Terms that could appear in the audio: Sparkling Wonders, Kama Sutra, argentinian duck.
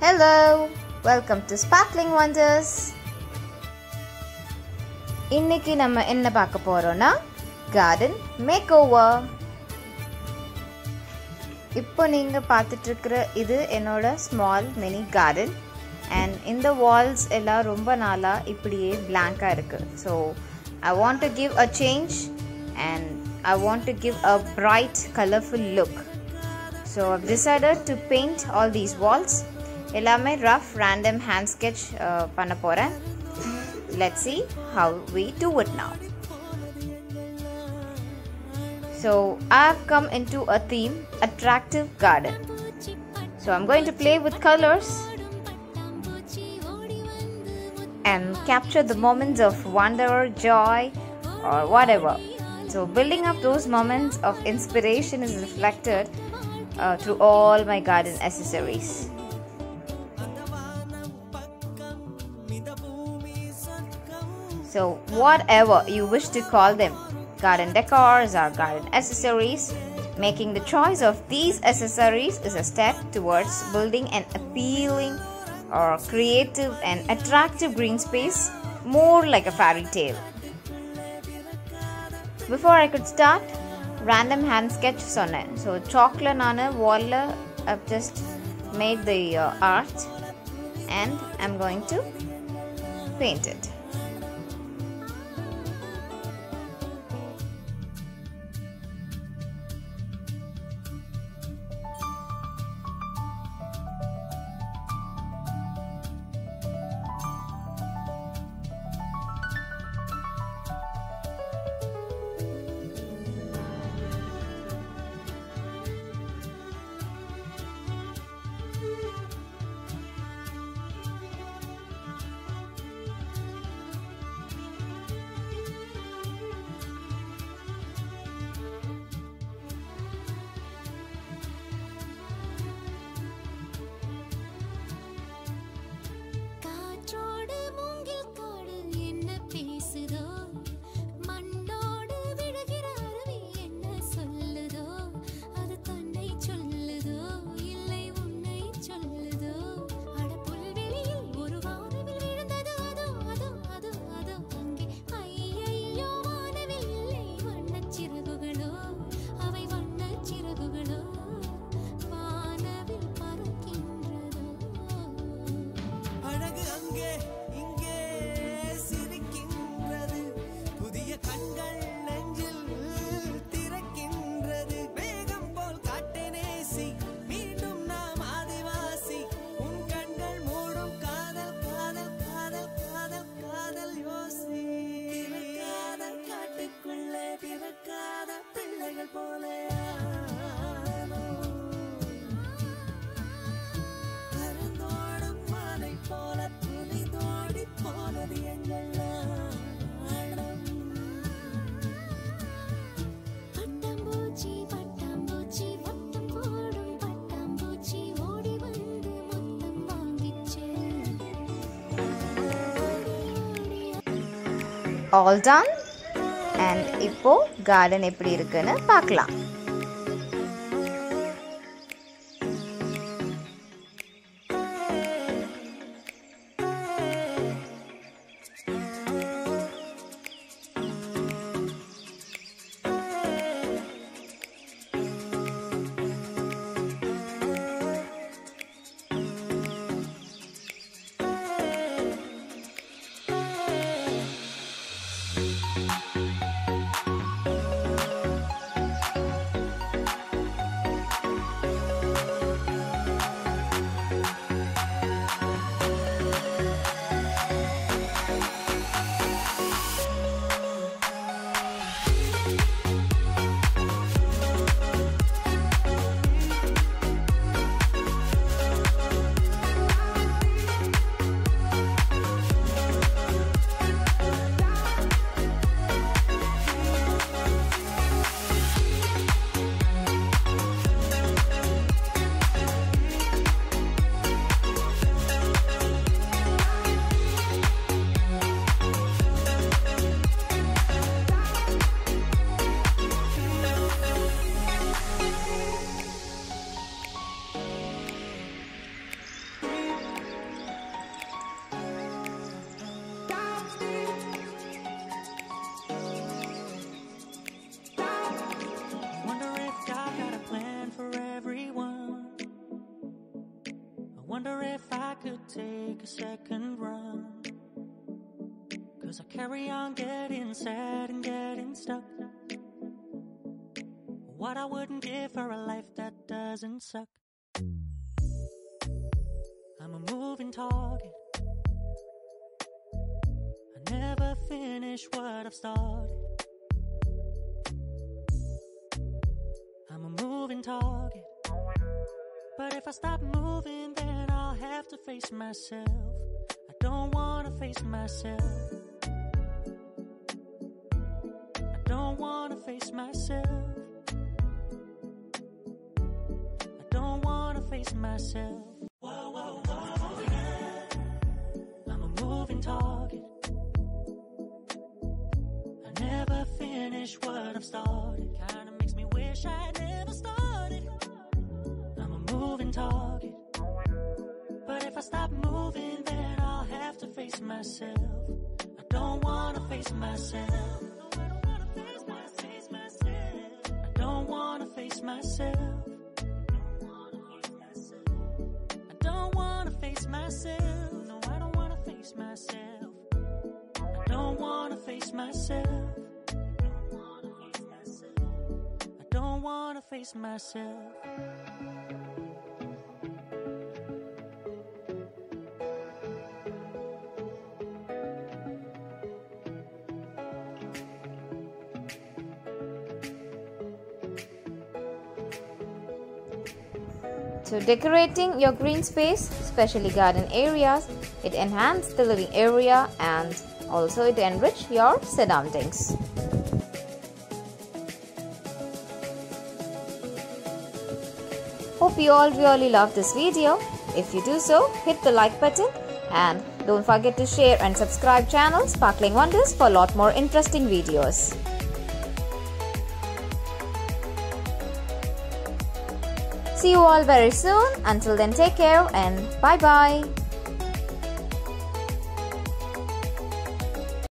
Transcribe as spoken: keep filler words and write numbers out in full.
Hello, welcome to Sparkling Wonders. இன்னைக்கு நம்ம என்ன பார்க்க போறோம்னா கார்டன் மேக்கோவர். இப்போ நீங்க பார்த்துட்டு இருக்கிற இது என்னோட ஸ்மால் மினி கார்டன். அண்ட் இந்த வால்ஸ் எல்லாம் ரொம்ப நாளா இப்படியே blank-ஆ இருக்கு. So I want to give a change and I want to give a bright colorful look. So I've decided to paint all these walls. எல்லாமே rough random hand sketch பண்ண போறேன். Let's see how we do it now. So I've come into a theme, attractive garden. So I'm going to play with colors and capture the moments of wonder, joy or whatever. So building up those moments of inspiration is reflected uh, through all my garden accessories. So whatever you wish to call them, garden decors or garden accessories, making the choice of these accessories is a step towards building an appealing or creative and attractive green space, more like a fairy tale. Before I could start, random hand sketch sonna. So chocolate nana wall I've just made the uh, art and I'm going to paint it. All done, and இப்போ garden எப்படி இருக்குன்னு பார்க்கலாம். wonder if I could take a second run, 'cause I carry on getting sad and getting stuck. What I wouldn't give for a life that doesn't suck. I'm a moving target, I never finish what I've started. I'm a moving target, but if I stop moving, then I'll have to face myself. I don't wanna face myself, I don't wanna face myself, I don't wanna face myself. Whoa, whoa, whoa, yeah. I'm a moving target, I never finish what I've started. Kinda makes me wish I never started. Moving target, but if I stop moving, then I'll have to face myself. I don't wanna face myself. I don't wanna face myself. I don't wanna face myself. I don't wanna face myself. No, I don't wanna face myself. I don't wanna face myself. I don't wanna face myself. So decorating your green space, especially garden areas, it enhances the living area and also it enriches your surroundings. Hope you all really love this video. If you do so, hit the like button and don't forget to share and subscribe channel Sparkling Wonders for a lot more interesting videos. See you all very soon. Until then, take care and bye-bye.